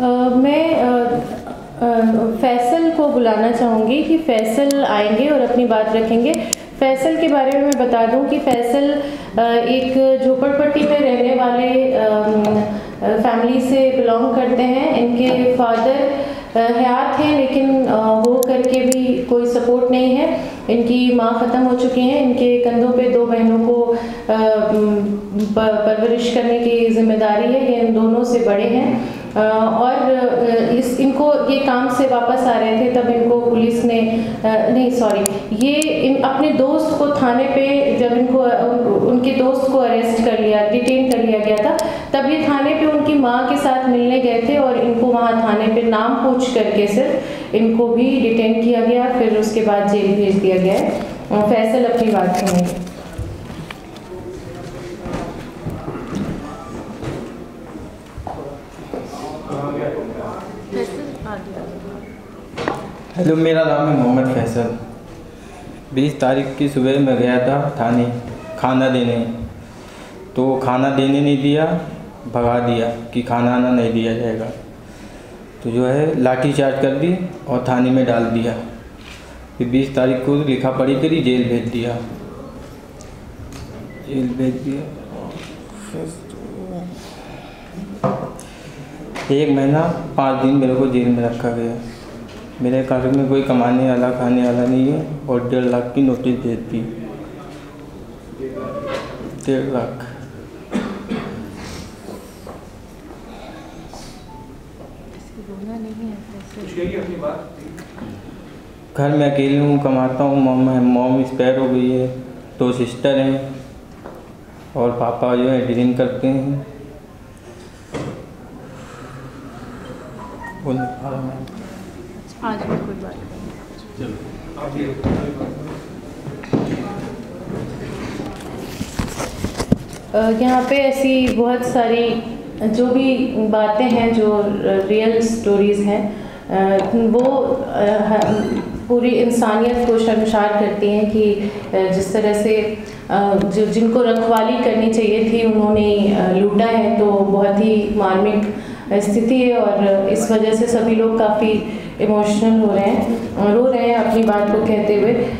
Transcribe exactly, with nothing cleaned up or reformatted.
मैं फैसल को बुलाना चाहूँगी कि फैसल आएंगे और अपनी बात रखेंगे। फैसल के बारे में मैं बता दूँ कि फैसल एक झोपड़पट्टी में रहने वाले फैमिली से बिलोंग करते हैं। इनके फादर हयात हैं लेकिन हो करके भी कोई सपोर्ट नहीं है। इनकी माँ ख़त्म हो चुकी हैं। इनके कंधों पे दो बहनों को परवरिश करने की जिम्मेदारी है। ये इन दोनों से बड़े हैं और इस इनको ये काम से वापस आ रहे थे तब इनको पुलिस ने नहीं सॉरी ये इन अपने दोस्त को थाने पे जब इनको उनके दोस्त को अरेस्ट कर लिया डिटेन कर लिया गया था तब ये थाने पे उनकी माँ के साथ मिलने गए थे और इनको वहाँ थाने पे नाम पूछ करके सिर्फ इनको भी डिटेन किया गया, फिर उसके बाद जेल भेज दिया गया है। फैसल अपनी बात सुनिए। हेलो, मेरा नाम है मोहम्मद फैसल। बीस तारीख की सुबह मैं गया था थाने खाना देने, तो खाना देने नहीं दिया, भगा दिया कि खाना आना नहीं दिया जाएगा, तो जो है लाठी चार्ज कर दी और थाने में डाल दिया। फिर बीस तारीख को लिखा पढ़ी करी, जेल भेज दिया जेल भेज दिया। एक महीना पाँच दिन मेरे को जेल में रखा गया। मेरे अकाउंट में कोई कमाने वाला खाने वाला नहीं है और डेढ़ लाख की नोटिस भेज दी। डेढ़ लाख घर में अकेले हूँ, कमाता हूँ। मॉम एक्सपायर हो गई है, दो सिस्टर हैं और पापा जो है ड्रिंक करते हैं। आज भी कोई बात नहीं। चलो यहाँ पे ऐसी बहुत सारी जो भी बातें हैं जो रियल स्टोरीज़ हैं वो पूरी इंसानियत को शर्मसार करती हैं कि जिस तरह से जो जिनको रखवाली करनी चाहिए थी उन्होंने लूटा है, तो बहुत ही मार्मिक स्थिति है और इस वजह से सभी लोग काफ़ी इमोशनल हो रहे हैं रो रहे हैं अपनी बात को कहते हुए।